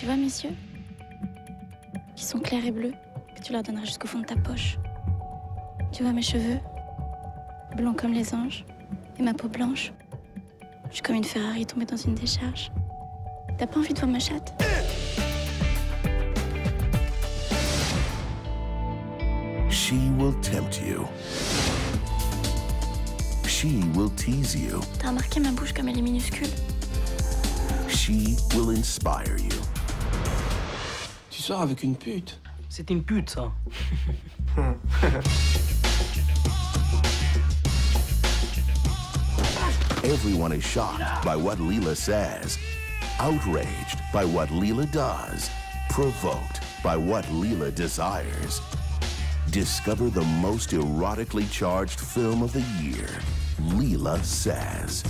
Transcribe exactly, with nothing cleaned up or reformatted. Tu vois mes yeux? Qui sont clairs et bleus, que tu leur donneras jusqu'au fond de ta poche. Tu vois mes cheveux? Blonds comme les anges, et ma peau blanche. Je suis comme une Ferrari tombée dans une décharge. T'as pas envie de voir ma chatte? She will tempt you. She will tease you. T'as remarqué ma bouche comme elle est minuscule? She will inspire you. Tu sors avec une pute. C'est une pute, ça. Everyone is shocked by what Lila says, outraged by what Lila does, provoked by what Lila desires. Discover the most erotically charged film of the year, Lila Says.